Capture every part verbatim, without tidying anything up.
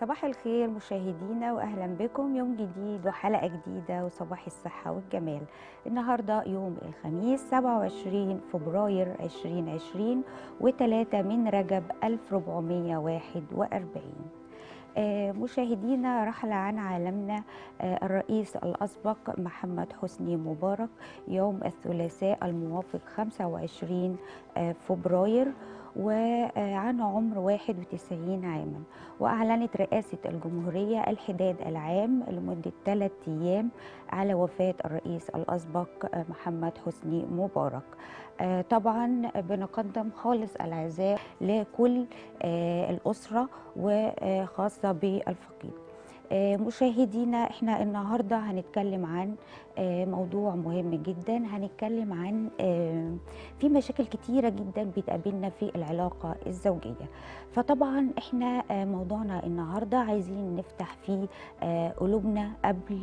صباح الخير مشاهدينا واهلا بكم يوم جديد وحلقه جديده وصباح الصحه والجمال. النهارده يوم الخميس سبعة وعشرين فبراير ألفين وعشرين وثلاثة من رجب ألف وأربعمائة وواحد وأربعين. مشاهدينا رحل عن عالمنا الرئيس الأسبق محمد حسني مبارك يوم الثلاثاء الموافق خمسة وعشرين فبراير وعن عمر واحد وتسعين عاما، وأعلنت رئاسة الجمهورية الحداد العام لمدة ثلاث أيام على وفاة الرئيس الأسبق محمد حسني مبارك. طبعا بنقدم خالص العزاء لكل الأسرة وخاصة بالفقيد. مشاهدينا احنا النهاردة هنتكلم عن موضوع مهم جدا، هنتكلم عن في مشاكل كتيرة جدا بتقابلنا في العلاقة الزوجية. فطبعا احنا موضوعنا النهاردة عايزين نفتح فيه قلوبنا قبل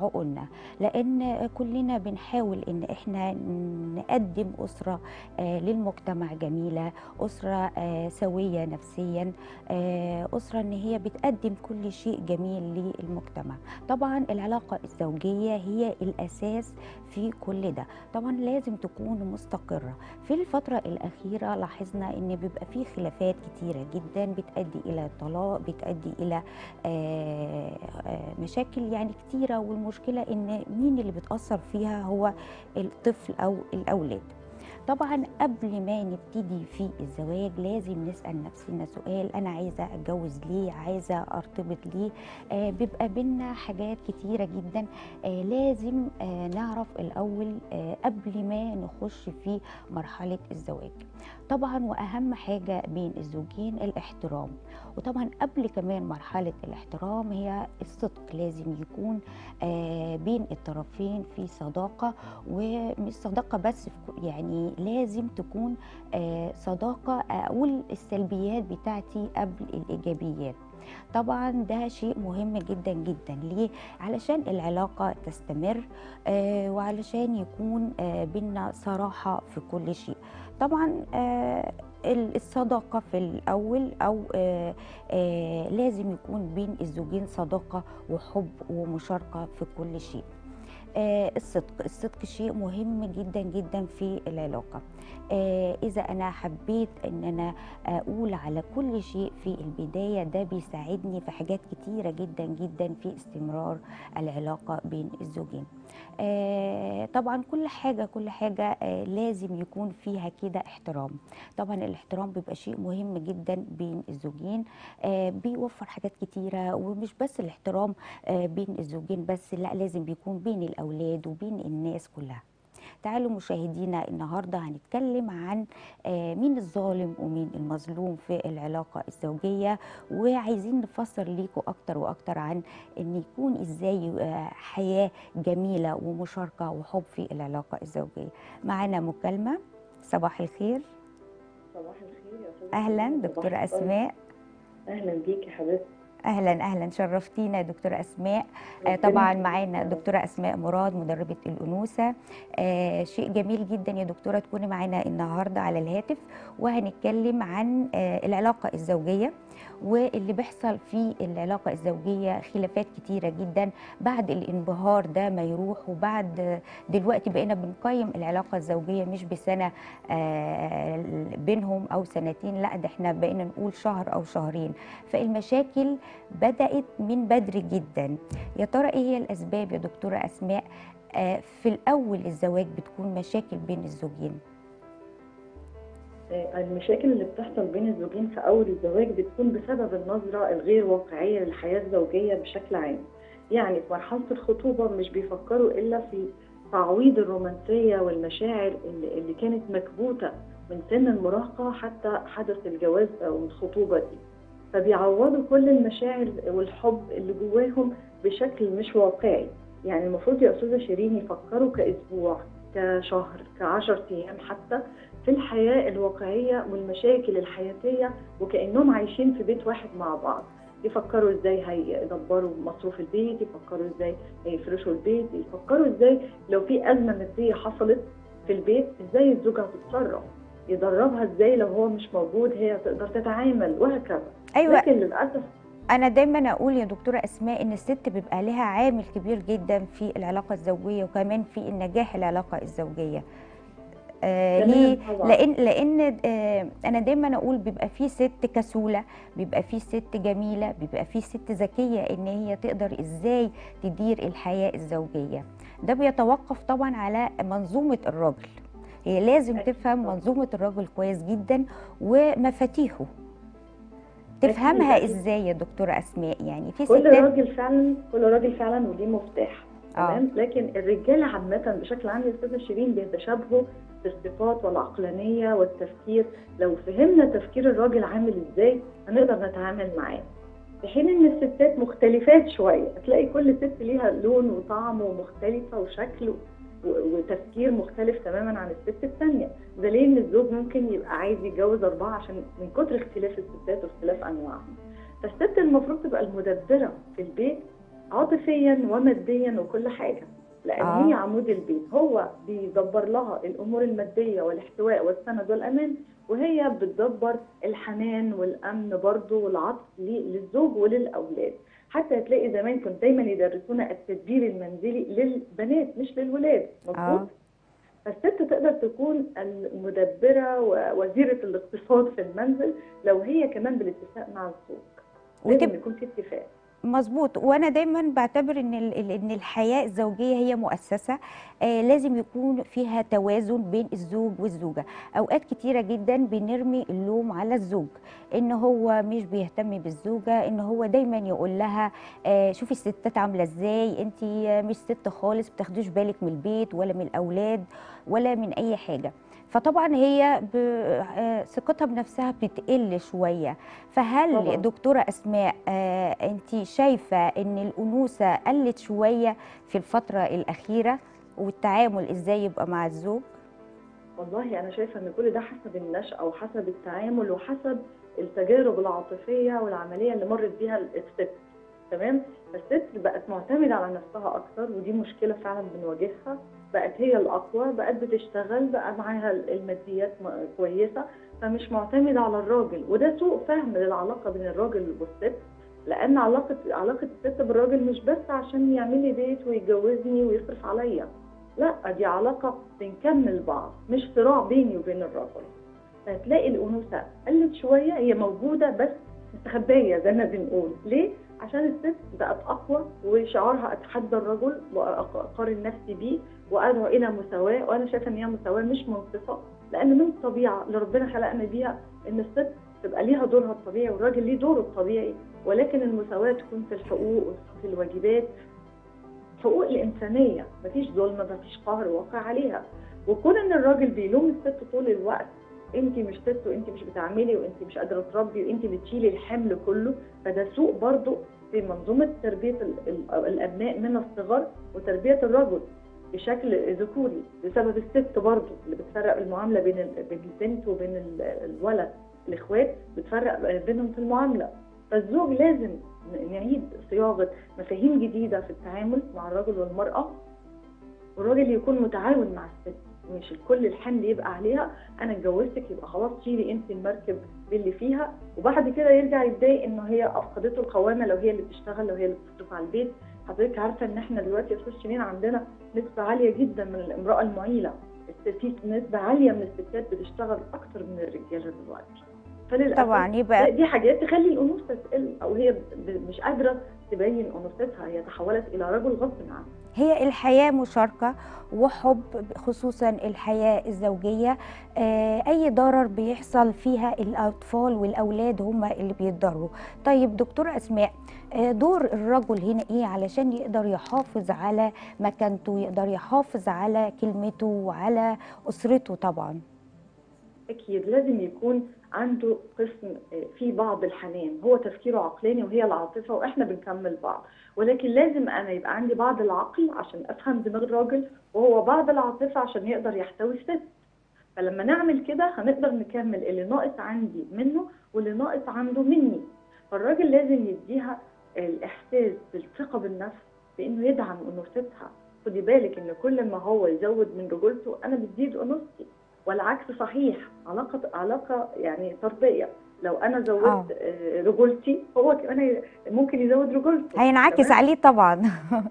عقولنا، لان كلنا بنحاول ان احنا نقدم أسرة للمجتمع جميلة، أسرة سوية نفسيا، أسرة ان هي بتقدم كل شيء جميل للمجتمع. طبعا العلاقة الزوجية هي الأساس في كل ده، طبعا لازم تكون مستقرة. في الفترة الأخيرة لاحظنا ان بيبقى فيه خلافات كتيرة جدا بتؤدي إلى الطلاق، بتؤدي إلى آآ آآ مشاكل يعني كتيرة، والمشكلة ان مين اللي بتأثر فيها هو الطفل أو الأولاد. طبعا قبل ما نبتدي في الزواج لازم نسأل نفسنا سؤال: أنا عايزة أتجوز ليه؟ عايزة أرتبط ليه؟ آه بيبقى بينا حاجات كتيرة جدا آه لازم آه نعرف الأول آه قبل ما نخش في مرحلة الزواج. طبعا وأهم حاجة بين الزوجين الاحترام، وطبعا قبل كمان مرحلة الاحترام هي الصدق. لازم يكون آه بين الطرفين في صداقة، ومش صداقة بس في يعني لازم تكون صداقة، أقول السلبيات بتاعتي قبل الإيجابيات. طبعا ده شيء مهم جدا جدا. ليه؟ علشان العلاقة تستمر آه وعلشان يكون آه بينا صراحة في كل شيء. طبعا آه الصداقة في الأول أو آه آه لازم يكون بين الزوجين صداقة وحب ومشاركة في كل شيء. آه الصدق الصدق شيء مهم جدا جدا في العلاقة. آه إذا أنا حبيت أن أنا أقول على كل شيء في البداية، ده بيساعدني في حاجات كتيرة جدا جدا في استمرار العلاقة بين الزوجين. آه طبعا كل حاجة كل حاجة آه لازم يكون فيها كده احترام. طبعا الاحترام بيبقى شيء مهم جدا بين الزوجين، آه بيوفر حاجات كتيرة. ومش بس الاحترام آه بين الزوجين بس، لا لازم بيكون بين الأولاد وبين الناس كلها. تعالوا مشاهدينا النهارده هنتكلم عن مين الظالم ومين المظلوم في العلاقه الزوجيه، وعايزين نفسر ليكم اكتر واكتر عن ان يكون ازاي حياه جميله ومشاركه وحب في العلاقه الزوجيه. معانا مكالمه. صباح الخير. صباح الخير يا فندم. اهلا دكتوره اسماء. اهلا بيكي يا حبيبتي. اهلا اهلا، شرفتينا يا دكتوره اسماء. آه طبعا معانا دكتوره اسماء مراد مدربه الانوثه. آه شيء جميل جدا يا دكتوره تكوني معانا النهارده على الهاتف، وهنتكلم عن آه العلاقه الزوجيه واللي بيحصل في العلاقه الزوجيه. خلافات كتيره جدا بعد الانبهار ده ما يروح، وبعد دلوقتي بقينا بنقيم العلاقه الزوجيه مش بسنه آه بينهم او سنتين، لا ده احنا بقينا نقول شهر او شهرين. فالمشاكل بدأت من بدري جدا. يا ترى ايه هي الاسباب يا دكتوره اسماء؟ في الاول الزواج بتكون مشاكل بين الزوجين. المشاكل اللي بتحصل بين الزوجين في اول الزواج بتكون بسبب النظره الغير واقعيه للحياه الزوجيه بشكل عام. يعني في مرحله الخطوبه مش بيفكروا الا في تعويض الرومانسيه والمشاعر اللي كانت مكبوته من سن المراهقه حتى حدث الجواز او الخطوبه دي، فبيعوضوا كل المشاعر والحب اللي جواهم بشكل مش واقعي. يعني المفروض يا استاذه شيرين يفكروا كاسبوع، كشهر، كعشر ايام حتى في الحياه الواقعيه والمشاكل الحياتيه، وكانهم عايشين في بيت واحد مع بعض. يفكروا ازاي هيدبروا مصروف البيت، يفكروا ازاي هيفرشوا البيت، يفكروا ازاي لو في ازمه ماديه حصلت في البيت ازاي الزوجه هتتصرف، يدربها ازاي لو هو مش موجود هي تقدر تتعامل، وهكذا. أيوة. لكن للاسف انا دايما اقول يا دكتوره اسماء ان الست بيبقى لها عامل كبير جدا في العلاقه الزوجيه وكمان في النجاح العلاقه الزوجيه. آه ليه؟ لان لان آه انا دايما اقول بيبقى في ست كسوله، بيبقى في ست جميله، بيبقى في ست ذكيه ان هي تقدر ازاي تدير الحياه الزوجيه. ده بيتوقف طبعا على منظومه الراجل، هي لازم تفهم منظومه الراجل كويس جدا ومفاتيحه. تفهمها ازاي يا دكتوره اسماء؟ يعني في ستات كل راجل فعلا كل راجل فعلا وليه مفتاح، تمام؟ لكن الرجاله عامه بشكل عام يا استاذه شيرين بيتشابهوا في الصفات والعقلانيه والتفكير. لو فهمنا تفكير الراجل عامل ازاي هنقدر نتعامل معاه، في حين ان الستات مختلفات شويه. هتلاقي كل ست ليها لون وطعم ومختلفه وشكل وتفكير مختلف تماما عن الست الثانيه. ده ليه ان الزوج ممكن يبقى عايز يتجوز اربعه؟ عشان من كتر اختلاف الستات واختلاف انواعهم. فالست المفروض تبقى المدبره في البيت عاطفيا وماديا وكل حاجه، لان آه. هي عمود البيت. هو بيدبر لها الامور الماديه والاحتواء والسند والامان، وهي بتدبر الحنان والامن برضه والعطف للزوج وللاولاد. حتى هتلاقي زمان كنت دايما يدرسونا التدبير المنزلي للبنات مش للولاد، مظبوط؟ فالست تقدر تكون المدبره ووزيره الاقتصاد في المنزل لو هي كمان بالاتفاق مع الزوج. لازم يكون في اتفاق. مظبوط. وانا دايما بعتبر ان ان الحياه الزوجيه هي مؤسسه آه لازم يكون فيها توازن بين الزوج والزوجه. اوقات كتيره جدا بنرمي اللوم على الزوج ان هو مش بيهتم بالزوجه، ان هو دايما يقول لها آه شوفي الستات عامله ازاي، انت مش ست خالص، ما بتاخديش بالك من البيت ولا من الاولاد ولا من اي حاجه. فطبعا هي ثقتها بنفسها بتقل شويه. فهل طبعا. دكتوره اسماء آه انت شايفه ان الانوثه قلت شويه في الفتره الاخيره والتعامل ازاي يبقى مع الزوج؟ والله انا شايفه ان كل ده حسب النشأه وحسب التعامل وحسب التجارب العاطفيه والعمليه اللي مرت بيها الست، تمام؟ فالست بقت معتمده على نفسها اكتر، ودي مشكله فعلا بنواجهها. بقت هي الاقوى، بقت بتشتغل، بقى معاها الماديات كويسه، فمش معتمده على الراجل. وده سوء فهم للعلاقه بين الراجل والست، لان علاقه علاقه الست بالراجل مش بس عشان يعمل لي بيت ويجوزني ويصرف عليا، لا، دي علاقه بنكمل بعض، مش صراع بيني وبين الراجل. فهتلاقي الانوثه قلت شويه، هي موجوده بس مستخبيه زي ما بنقول. ليه؟ عشان الست بقت اقوى وشعارها اتحدى الرجل واقارن نفسي بيه وادعو الى مساواه. وانا شايفه ان هي مساواه مش منصفه، لان من الطبيعه اللي ربنا خلقنا بيها ان الست تبقى ليها دورها الطبيعي والراجل ليه دوره الطبيعي، ولكن المساواه تكون في الحقوق وفي الواجبات، حقوق الانسانيه، مفيش ظلم، مفيش قهر واقع عليها. وكون ان الراجل بيلوم الست طول الوقت، انت مش ست وانت مش بتعملي وانت مش قادره تربي وانت بتشيلي الحمل كله، فده سوء برضو في منظومه تربيه الابناء من الصغر وتربيه الرجل بشكل ذكوري، بسبب الست برضو اللي بتفرق المعامله بين البنت وبين الولد. الاخوات بتفرق بينهم في المعامله. فالزوج لازم نعيد صياغه مفاهيم جديده في التعامل مع الرجل والمراه، والراجل يكون متعاون مع الست، مش الكل الحمل يبقى عليها. انا اتجوزتك يبقى خلاص شيلي انت المركب اللي فيها، وبعد كده يرجع يتضايق ان هي افقدته القوامه لو هي اللي بتشتغل، لو هي اللي بتصرف على البيت. حضرتك عارفه ان احنا دلوقتي في الشنين عندنا نسبه عاليه جدا من الامراه المعيله، في نسبه عاليه من الستات بتشتغل اكتر من الرجاله دلوقتي. فللاسف طبعا يبقى دي حاجات تخلي الانوثه تقل، او هي مش قادره تبين انوثتها، هي تحولت الى رجل غصب عنها. هي الحياه مشاركه وحب، خصوصا الحياه الزوجيه. آه اي ضرر بيحصل فيها الاطفال والاولاد هم اللي بيتضروا. طيب دكتوره اسماء، آه دور الرجل هنا ايه علشان يقدر يحافظ على مكانته، يقدر يحافظ على كلمته وعلى اسرته؟ طبعا اكيد لازم يكون عنده قسم في بعض الحنان، هو تفكيره عقلاني وهي العاطفه واحنا بنكمل بعض، ولكن لازم انا يبقى عندي بعض العقل عشان افهم دماغ الراجل، وهو بعض العاطفه عشان يقدر يحتوي الست. فلما نعمل كده هنقدر نكمل اللي ناقص عندي منه واللي ناقص عنده مني. فالراجل لازم يديها الاحساس بالثقه بالنفس، بانه يدعم انوثتها. خدي بالك ان كل ما هو يزود من رجولته انا بزيد انوثتي، والعكس صحيح. علاقه علاقه يعني تربيه، لو انا زودت أوه. رجولتي هو كمان ممكن يزود رجولته، هينعكس عليه طبعا.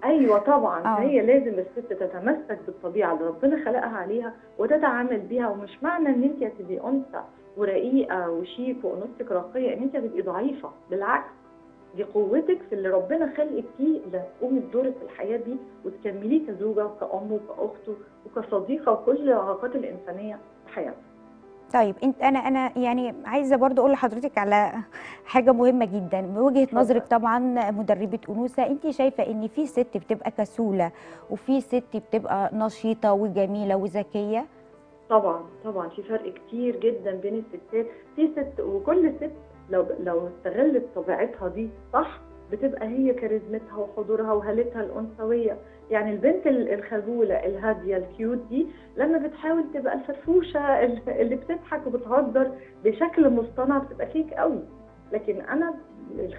ايوه طبعا. أوه. هي لازم الست تتمسك بالطبيعه اللي ربنا خلقها عليها وتتعامل بيها، ومش معنى ان انت هتبقي انثى ورقيقه وشيك وانوثتك راقيه ان انت هتبقي ضعيفه، بالعكس دي قوتك في اللي ربنا خلقك فيه اللي هتقومي بدورك في الحياه دي وتكمليه كزوجه وكأم وكأخت وكصديقه وكل العلاقات الانسانيه في حياتك. طيب انت انا انا يعني عايزه برضو اقول لحضرتك على حاجه مهمه جدا من وجهه نظرك طبعا مدربه انوثه، انت شايفه ان في ست بتبقى كسوله وفي ست بتبقى نشيطه وجميله وذكيه؟ طبعا طبعا في فرق كتير جدا بين الستات، في ست وكل ست لو لو استغلت طبيعتها دي صح بتبقى هي كاريزمتها وحضورها وهالتها الانثويه، يعني البنت الخجوله الهاديه الكيوت دي لما بتحاول تبقى الفرفوشه اللي بتضحك وبتهزر بشكل مصطنع بتبقى كيك قوي، لكن انا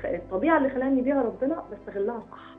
الطبيعه اللي خلاني بيها ربنا بستغلها صح،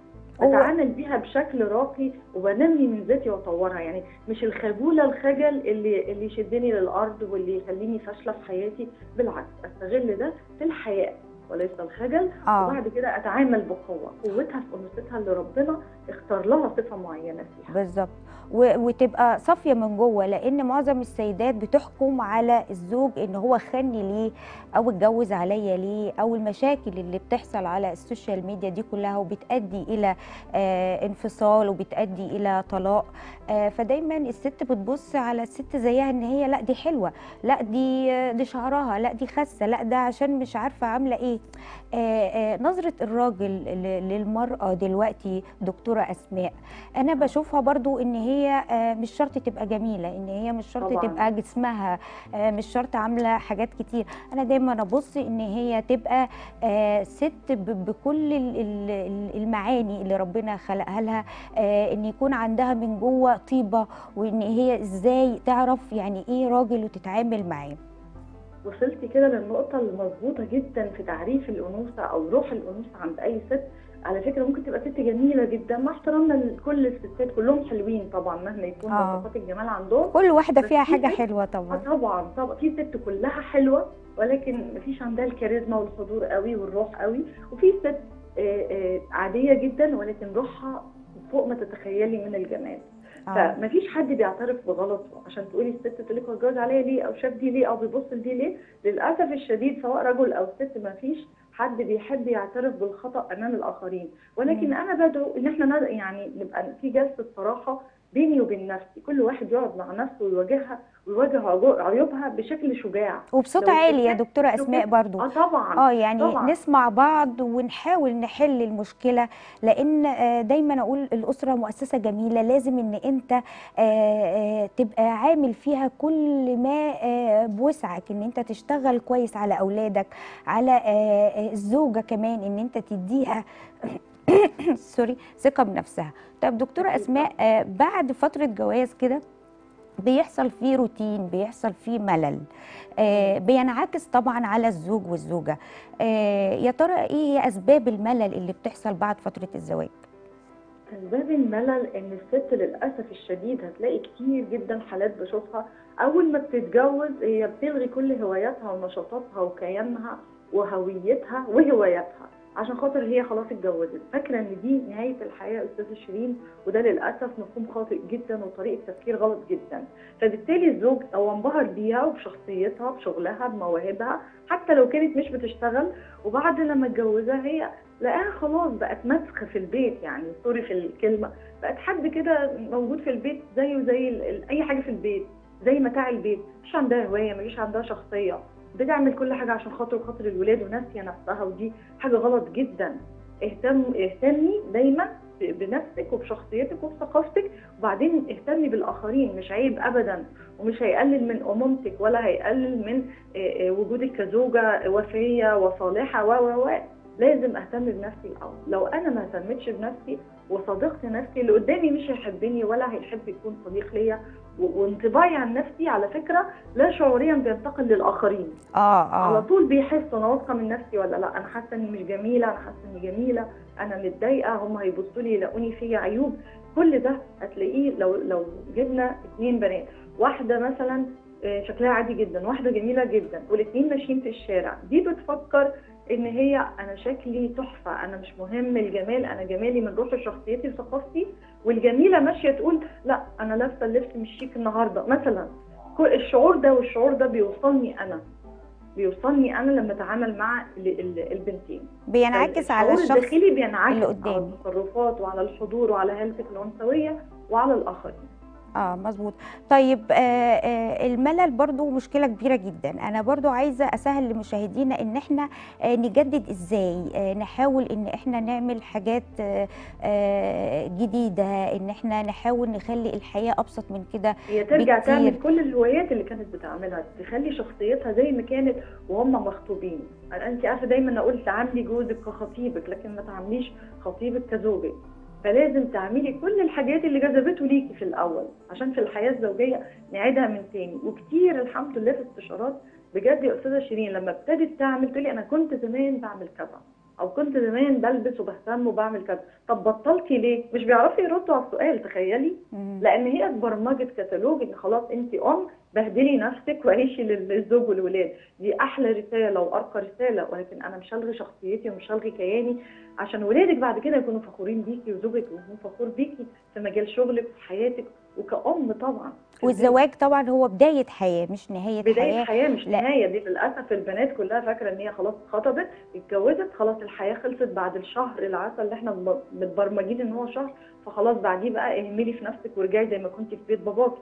بتعامل بيها بشكل راقي وبنمي من ذاتي واطورها، يعني مش الخجوله الخجل اللي اللي يشدني للارض واللي يخليني فاشله في حياتي، بالعكس استغل ده في الحياه وليس الخجل. آه. وبعد كده اتعامل بقوه، قوتها في انوثتها اللي ربنا اختار لها صفه معينه فيها. بالظبط، وتبقى صافيه من جوه، لان معظم السيدات بتحكم على الزوج ان هو خني ليه او اتجوز عليا ليه، او المشاكل اللي بتحصل على السوشيال ميديا دي كلها وبتؤدي الى آه انفصال وبتؤدي الى طلاق. آه فدايما الست بتبص على الست زيها ان هي لا دي حلوه، لا دي دي شعرها، لا دي خاسه، لا ده عشان مش عارفه عامله ايه. آه آه نظرة الراجل للمرأة دلوقتي دكتورة أسماء أنا بشوفها برضو إن هي آه مش شرط تبقى جميلة، إن هي مش شرط طبعاً. تبقى جسمها آه مش شرط عاملة حاجات كتير، أنا دايما أبص إن هي تبقى آه ست بكل المعاني اللي ربنا خلقها لها، آه إن يكون عندها من جوه طيبة، وإن هي إزاي تعرف يعني إيه راجل وتتعامل معاه. وصلتي كده للنقطة المضبوطة جدا في تعريف الأنوثة أو روح الأنوثة عند أي ست. على فكرة ممكن تبقى ست جميلة جدا مع احترامنا لكل الستات، كلهم حلوين طبعا مهما يكون نقاط الجمال عندهم، كل واحدة فيها حاجة حلوة طبعا. طبعا طبعا في ست كلها حلوة ولكن مفيش عندها الكاريزما والحضور قوي والروح قوي، وفي ست عادية جدا ولكن روحها فوق ما تتخيلي من الجمال. آه. فمفيش حد بيعترف بغلطه، عشان تقولي الست تقولك هو اتجوز عليا ليه او شاف دي ليه او بيبص لدي ليه، للاسف الشديد سواء رجل او ست مفيش حد بيحب يعترف بالخطا امام الاخرين، ولكن مم. انا بدعو ان احنا يعني نبقى في جلسه صراحه بيني وبين نفسي، كل واحد يقعد مع نفسه ويواجهها ويواجه عيوبها بشكل شجاع وبصوت عالي يا دكتورة أسماء برضو. اه طبعا اه يعني طبعاً. نسمع بعض ونحاول نحل المشكلة، لأن دايما أقول الأسرة مؤسسة جميلة، لازم إن أنت تبقى عامل فيها كل ما بوسعك، إن أنت تشتغل كويس على أولادك، على الزوجة كمان، إن أنت تديها سوري ثقة بنفسها. طب دكتورة أسماء آه بعد فترة جواز كده بيحصل فيه روتين، بيحصل فيه ملل، آه بينعكس طبعا على الزوج والزوجة، آه يا ترى ايه هي أسباب الملل اللي بتحصل بعد فترة الزواج؟ أسباب الملل إن الست للأسف الشديد هتلاقي كتير جدا حالات بشوفها أول ما بتتجوز هي بتلغي كل هواياتها ونشاطاتها وكيانها وهويتها وهواياتها عشان خاطر هي خلاص اتجوزت، فاكره ان دي نهايه الحياه استاذه شيرين، وده للاسف مفهوم خاطئ جدا وطريقه تفكير غلط جدا، فبالتالي الزوج هو انبهر بيها وبشخصيتها بشغلها بمواهبها حتى لو كانت مش بتشتغل، وبعد لما اتجوزها هي لقاها خلاص بقت مسخ في البيت، يعني سوري في الكلمه، بقت حد كده موجود في البيت زيه زي اي حاجه في البيت، زي متاع البيت، مش عندها هوايه، مش عندها شخصيه، بتعمل كل حاجه عشان خاطر خاطر الولاد وناسيه نفسها، ودي حاجه غلط جدا. اهتم اهتمي دايما بنفسك وبشخصيتك وبثقافتك، وبعدين اهتمي بالاخرين، مش عيب ابدا ومش هيقلل من امومتك ولا هيقلل من وجودك كزوجه وفيه وصالحه و و لازم اهتم بنفسي الاول، لو انا ما اهتمتش بنفسي وصدقت نفسي اللي قدامي مش هيحبني ولا هيحب يكون صديق ليا، وانطباعي عن نفسي على فكره لا شعوريا بينتقل للاخرين. اه اه على طول بيحسوا انا واثقه من نفسي ولا لا، انا حاسه اني مش جميله، انا حاسه اني جميله، انا متضايقه، هم هيبصوا لي يلاقوني فيا عيوب، كل ده هتلاقيه لو لو جبنا اثنين بنات، واحده مثلا شكلها عادي جدا، واحده جميله جدا والاثنين ماشيين في الشارع، دي بتفكر ان هي انا شكلي تحفه، انا مش مهم الجمال، انا جمالي من روح شخصيتي وثقافتي، والجميله ماشيه تقول لا انا لابسه اللبس مش شيك النهارده مثلا. كل الشعور ده والشعور ده بيوصلني انا بيوصلني انا لما اتعامل مع البنتين، بينعكس على الشخص الداخلي، بينعكس اللي قدامي على التصرفات وعلى الحضور وعلى هالتك العنصريه وعلى الاخرين. اه مظبوط. طيب آه آه الملل برضو مشكله كبيره جدا. انا برضو عايزه اسهل لمشاهدينا ان احنا آه نجدد ازاي، آه نحاول ان احنا نعمل حاجات آه آه جديده، ان احنا نحاول نخلي الحياه ابسط من كده. هي ترجع تعمل كل الهوايات اللي كانت بتعملها، تخلي شخصيتها زي ما كانت وهم مخطوبين. انت عارفه دايما اقول تعاملي جوزك كخطيبك، لكن ما تعامليش خطيبك كزوجك، فلازم تعملي كل الحاجات اللي جذبته ليكي في الاول عشان في الحياه الزوجيه نعيدها من تاني. وكتير الحمد لله في استشارات بجد يا استاذه شيرين لما ابتدت تعمل تقول لي انا كنت زمان بعمل كذا، او كنت زمان بلبس وبهتم وبعمل كذا، طب بطلتي ليه؟ مش بيعرفوا يردوا على السؤال، تخيلي، لان هي اتبرمجت كتالوج ان خلاص انت ام، بهدلي نفسك وعيشي للزوج والولاد. دي احلى رساله وارقى رساله، ولكن انا مش هلغي شخصيتي ومش هلغي كياني عشان ولادك بعد كده يكونوا فخورين بيكي، وزوجك يكون فخور بيكي في مجال شغلك وفي حياتك وكأم طبعا. والزواج طبعا هو بدايه حياه مش نهايه حياه. بدايه حياه مش نهايه. دي للاسف البنات كلها فاكره ان هي خلاص اتخطبت اتجوزت خلاص الحياه خلصت بعد الشهر العسل اللي احنا متبرمجين ان هو شهر، فخلاص بعديه بقى اهملي في نفسك وارجعي زي ما كنتي في بيت باباكي.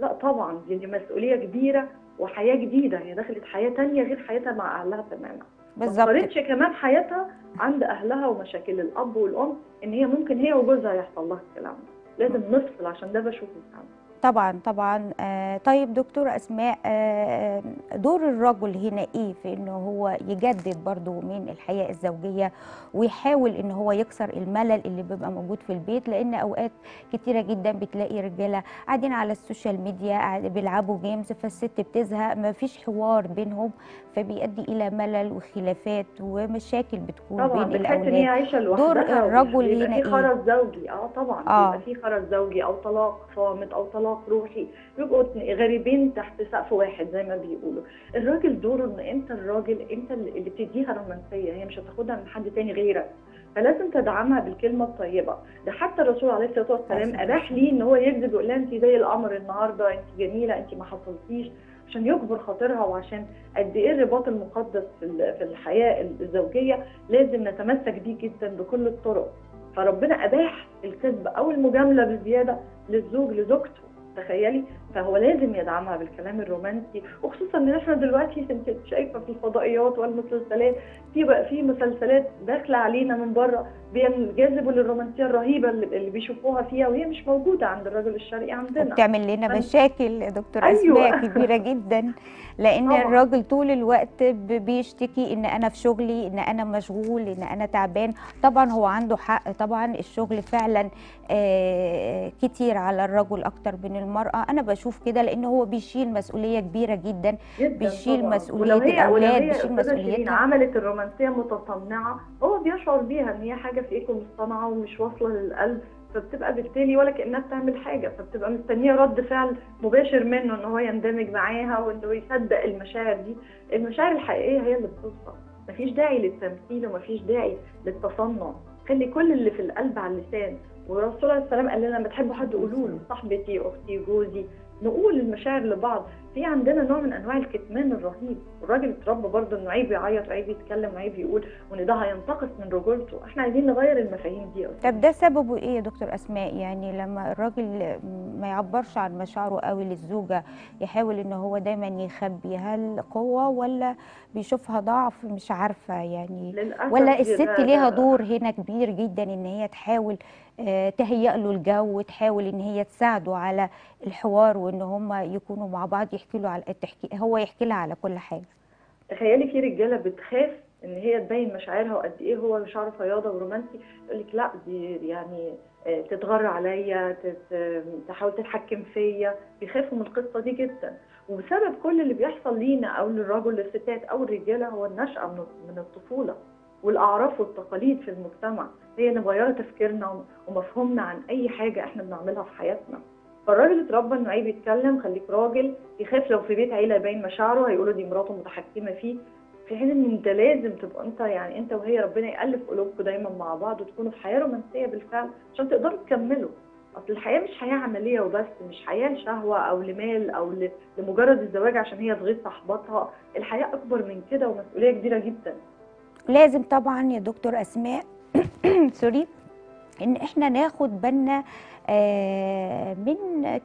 لا طبعا دي مسؤوليه كبيره وحياه جديده، هي دخلت حياه ثانيه غير حياتها مع اهلها تماما. بالظبط. ما اختارتش كمان حياتها عند اهلها ومشاكل الاب والام ان هي ممكن هي وجوزها يحصل لها الكلام ده. لازم نفصل عشان ده بشوفه فعلا. طبعا طبعا. آه طيب دكتوره اسماء، آه دور الرجل هنا ايه في ان هو يجدد برضو من الحياه الزوجيه ويحاول ان هو يكسر الملل اللي بيبقى موجود في البيت؟ لان اوقات كتيره جدا بتلاقي رجاله قاعدين على السوشيال ميديا بيلعبوا جيمز، فالست بتزهق، مفيش حوار بينهم، فبيؤدي الى ملل وخلافات ومشاكل بتكون بين الاولاد. دور الرجل هنا ايه؟ في خرز زوجي اه طبعا آه. بيبقى في خرز زوجي او طلاق صامت او طلاق روحي، بيبقوا غريبين تحت سقف واحد زي ما بيقولوا. الراجل دوره ان انت الراجل انت اللي بتديها رومانسيه، هي مش هتاخدها من حد تاني غيرك، فلازم تدعمها بالكلمه الطيبه. ده حتى الرسول عليه الصلاه والسلام اباح ليه ان هو يكذب يقول لها انت زي القمر النهارده، انت جميله، انت ما حصلتيش، عشان يكبر خاطرها وعشان قد ايه الرباط المقدس في الحياه الزوجيه لازم نتمسك بيه جدا بكل الطرق. فربنا اباح الكذب او المجامله بالزياده للزوج لزوجته، تخيلي، فهو لازم يدعمها بالكلام الرومانسي، وخصوصا ان احنا دلوقتي انت شايفه في الفضائيات والمسلسلات في بقى في مسلسلات داخله علينا من بره بيجذبوا للرومانسيه الرهيبه اللي بيشوفوها فيها وهي مش موجوده عند الرجل الشرقي عندنا، بتعمل لنا فن... مشاكل يا دكتور اسماء. أيوة. كبيره جدا، لان طبعا. الراجل طول الوقت بيشتكي ان انا في شغلي، ان انا مشغول، ان انا تعبان. طبعا هو عنده حق، طبعا الشغل فعلا آه كتير على الرجل اكتر من المراه، انا بشوف كده، لان هو بيشيل مسؤوليه كبيره جدا، جداً بيشيل طبعاً. مسؤوليه الاولاد، بيشيل مسؤوليتها. عملت الرومانسيه متصنعه هو بيشعر بيها ان هي حاجه في ايده مصطنعه ومش واصله للقلب، فبتبقى بالتالي ولا كانها بتعمل حاجه، فبتبقى مستنيه رد فعل مباشر منه ان هو يندمج معاها وانه يصدق المشاعر دي. المشاعر الحقيقيه هي اللي بتوصل، مفيش داعي للتمثيل ومفيش داعي للتصنع، خلي كل اللي في القلب على اللسان. والرسول عليه السلام قال لنا لما تحبوا حد قولوا له، صاحبتي، اختي، جوزي، نقول المشاعر لبعض. في عندنا نوع من انواع الكتمان الرهيب، الراجل اتربى برضه انه عيب يعيط وعيب يتكلم وعيب يقول، وان ده هينتقص من رجولته. احنا عايزين نغير المفاهيم دي. طب ده سببه ايه يا دكتور اسماء؟ يعني لما الراجل ما يعبرش عن مشاعره قوي للزوجه، يحاول ان هو دايما يخبي، هل قوه ولا بيشوفها ضعف؟ مش عارفه يعني، ولا الست ليها دور هنا كبير جدا ان هي تحاول تهيئ له الجو وتحاول ان هي تساعده على الحوار وان هم يكونوا مع بعض، يحكي له على التحكي هو يحكي لها على كل حاجه. تخيلي في رجاله بتخاف ان هي تبين مشاعرها وقد ايه هو مشاعره فياضه ورومانسي، يقول لك لا دي يعني تتغر عليا، تحاول تتحكم فيا، بيخافوا من القصه دي جدا. وبسبب كل اللي بيحصل لينا او للرجل للستات او الرجاله هو النشأه من الطفوله والاعراف والتقاليد في المجتمع، هي مغيره تفكيرنا ومفهومنا عن اي حاجه احنا بنعملها في حياتنا. فالراجل اتربى انه عيب يتكلم، خليك راجل، يخاف لو في بيت عيله يبين مشاعره هيقولوا دي مراته متحكمه فيه، في حين ان انت لازم تبقى انت يعني انت وهي ربنا يالف قلوبكم دايما مع بعض وتكونوا في حياه رومانسيه بالفعل عشان تقدروا تكملوا. اصل الحياه مش حياه عمليه وبس، مش حياه لشهوه او لمال او لمجرد الزواج عشان هي تغيظ صاحبتها، الحياه اكبر من كده ومسؤوليه كبيره جدا. لازم طبعا يا دكتور اسماء سوري ان احنا ناخد بالنا من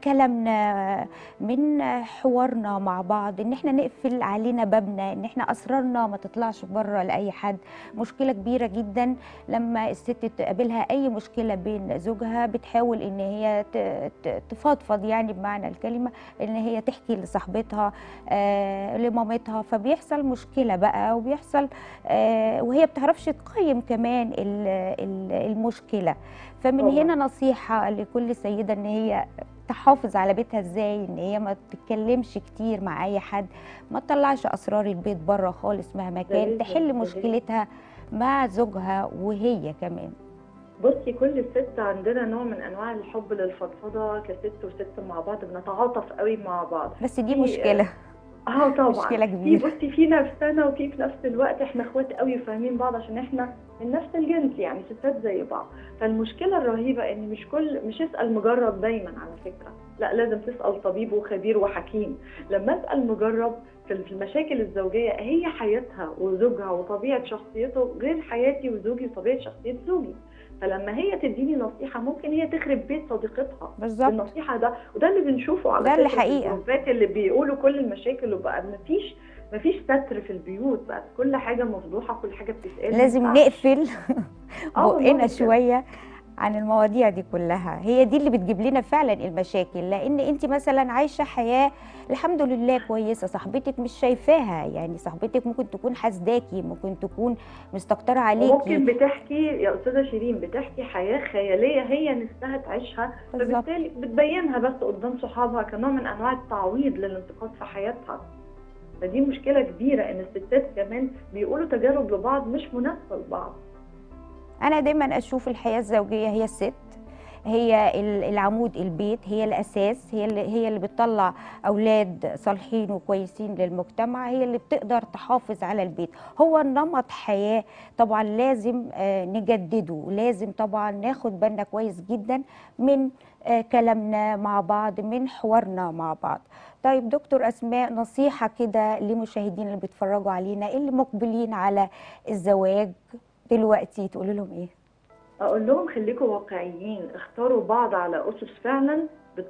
كلامنا، من حوارنا مع بعض، ان احنا نقفل علينا بابنا، ان احنا اسرارنا ما تطلعش بره لاي حد. مشكله كبيره جدا لما الست تقابلها اي مشكله بين زوجها بتحاول ان هي تفضفض، يعني بمعنى الكلمه ان هي تحكي لصاحبتها لمامتها، فبيحصل مشكله بقى وبيحصل وهي بتعرفش تقيم كمان المشكله. فمن هنا نصيحه لكل سيده ان هي تحافظ على بيتها ازاي، ان هي ما تتكلمش كتير مع اي حد، ما تطلعش اسرار البيت بره خالص مهما كان، تحل مشكلتها مع زوجها وهي كمان. بصي كل ست عندنا نوع من انواع الحب للفضفضه، كست وست مع بعض بنتعاطف قوي مع بعض، بس دي مشكله اه طبعا مشكله كبيره. بصي في نفسنا وفي في نفس الوقت احنا اخوات قوي وفاهمين بعض عشان احنا من نفس الجنس، يعني ستات زي بعض. فالمشكله الرهيبه ان مش كل مش اسال مجرب دايما على فكره، لا لازم تسال طبيب وخبير وحكيم. لما اسال مجرب في المشاكل الزوجيه هي حياتها وزوجها وطبيعه شخصيته غير حياتي وزوجي وطبيعه شخصيه زوجي، فلما هي تديني نصيحه ممكن هي تخرب بيت صديقتها بالظبط النصيحه ده، وده اللي بنشوفه على فكره في الجروبات اللي بيقولوا كل المشاكل، وبقى مفيش مفيش ستر في البيوت، بقى كل حاجه مفضوحه، كل حاجه بتتقال. لازم نقفل بقنا شويه عن المواضيع دي كلها، هي دي اللي بتجيب لنا فعلا المشاكل. لان انت مثلا عايشه حياه الحمد لله كويسه، صاحبتك مش شايفاها، يعني صاحبتك ممكن تكون حاسداكي، ممكن تكون مستكتره عليكي، ممكن بتحكي يا استاذه شيرين بتحكي حياه خياليه هي نفسها تعيشها، فبالتالي بتبينها بس قدام صحابها كنوع من انواع التعويض للانتقاد في حياتها. فدي مشكله كبيره ان الستات كمان بيقولوا تجارب لبعض مش مناسبه لبعض. أنا دايماً أشوف الحياة الزوجية هي الست، هي العمود البيت، هي الأساس، هي اللي, هي اللي بتطلع أولاد صالحين وكويسين للمجتمع، هي اللي بتقدر تحافظ على البيت. هو النمط حياة طبعاً لازم نجدده، لازم طبعاً ناخد بالنا كويس جداً من كلامنا مع بعض، من حوارنا مع بعض. طيب دكتور أسماء، نصيحة كده لمشاهدين اللي بيتفرجوا علينا اللي مقبلين على الزواج دلوقتي تقول لهم ايه؟ اقول لهم خليكم واقعيين، اختاروا بعض على اسس فعلا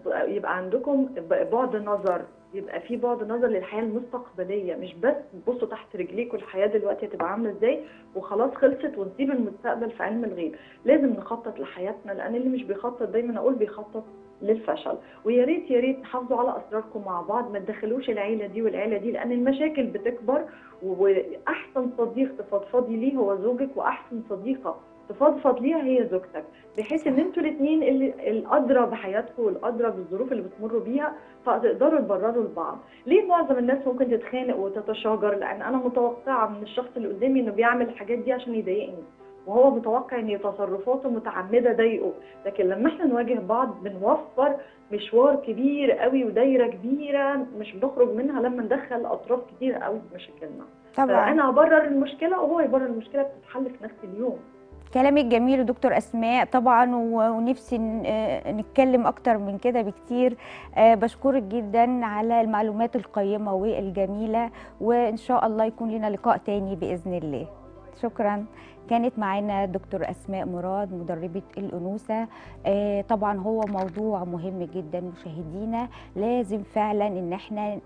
يبقى عندكم بعد نظر، يبقى في بعد نظر للحياه المستقبليه، مش بس تبصوا تحت رجليكم الحياه دلوقتي هتبقى عامله ازاي وخلاص خلصت ونسيب المستقبل في علم الغيب. لازم نخطط لحياتنا، لان اللي مش بيخطط دايما اقول بيخطط للفشل. ويا ريت يا ريت تحافظوا على اسراركم مع بعض، ما تدخلوش العيله دي والعيله دي، لان المشاكل بتكبر. واحسن صديق تفضفضي ليه هو زوجك، واحسن صديقه تفضفض ليها هي زوجتك، بحيث ان انتوا الاثنين اللي الادرى بحياتكم والادرى بالظروف اللي بتمروا بيها، فتقدروا تبرروا لبعض. ليه معظم الناس ممكن تتخانق وتتشاجر؟ لان انا متوقعه من الشخص اللي قدامي انه بيعمل الحاجات دي عشان يضايقني، وهو متوقع ان تصرفاته متعمده ضايقه. لكن لما احنا نواجه بعض بنوفر مشوار كبير قوي ودايره كبيره مش بنخرج منها لما ندخل اطراف كتير قوي في مشاكلنا. طبعا انا هبرر المشكله وهو يبرر المشكله، بتتحل في نفس اليوم. كلامك جميل دكتور أسماء طبعا، ونفسي نتكلم أكتر من كده بكتير. بشكرك جدا على المعلومات القيمة والجميلة، وإن شاء الله يكون لنا لقاء تاني بإذن الله. شكرا. كانت معانا دكتور أسماء مراد مدربة الأنوثة. طبعا هو موضوع مهم جدا مشاهدينا، لازم فعلا إن احنا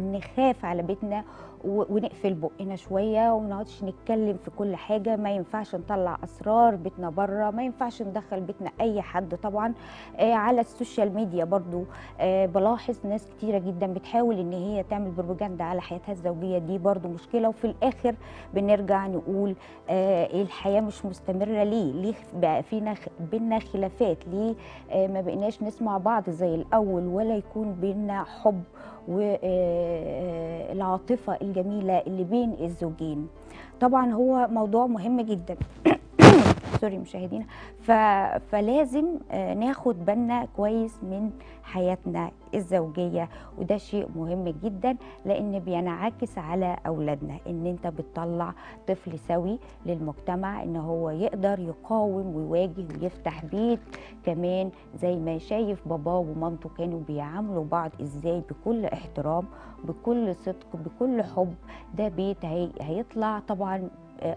نخاف على بيتنا ونقفل بقنا شويه وما نقعدش نتكلم في كل حاجه، ما ينفعش نطلع اسرار بيتنا بره، ما ينفعش ندخل بيتنا اي حد. طبعا على السوشيال ميديا برضو بلاحظ ناس كتيره جدا بتحاول ان هي تعمل بروباجندا على حياتها الزوجيه، دي برضو مشكله. وفي الاخر بنرجع نقول الحياه مش مستمره ليه؟ ليه بقى فينا بينا خلافات؟ ليه ما بقيناش نسمع بعض زي الاول، ولا يكون بينا حب والعاطفه الجميله اللي بين الزوجين؟ طبعا هو موضوع مهم جدا سوري مشاهدينا. فلازم ناخد بالنا كويس من حياتنا الزوجيه، وده شيء مهم جدا لان بينعكس على اولادنا. ان انت بتطلع طفل سوي للمجتمع، ان هو يقدر يقاوم ويواجه ويفتح بيت كمان، زي ما شايف باباه ومامته كانوا بيعاملوا بعض ازاي، بكل احترام بكل صدق بكل حب. ده بيت هي... هيطلع طبعا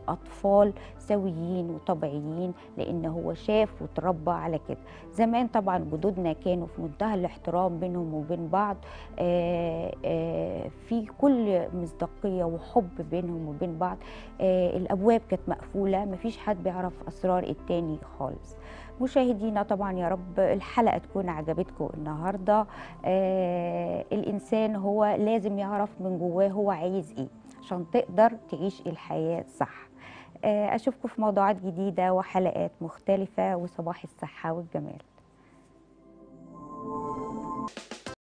أطفال سويين وطبيعيين لأن هو شاف وتربى على كده. زمان طبعا جدودنا كانوا في منتهى الاحترام بينهم وبين بعض، آآ آآ في كل مصداقية وحب بينهم وبين بعض. الأبواب كانت مقفولة، مفيش حد بيعرف أسرار التاني خالص. مشاهدينا طبعا يا رب الحلقة تكون عجبتكم النهاردة. الإنسان هو لازم يعرف من جواه هو عايز إيه عشان تقدر تعيش الحياة صح. أشوفكم في موضوعات جديدة وحلقات مختلفة، وصباح الصحة والجمال.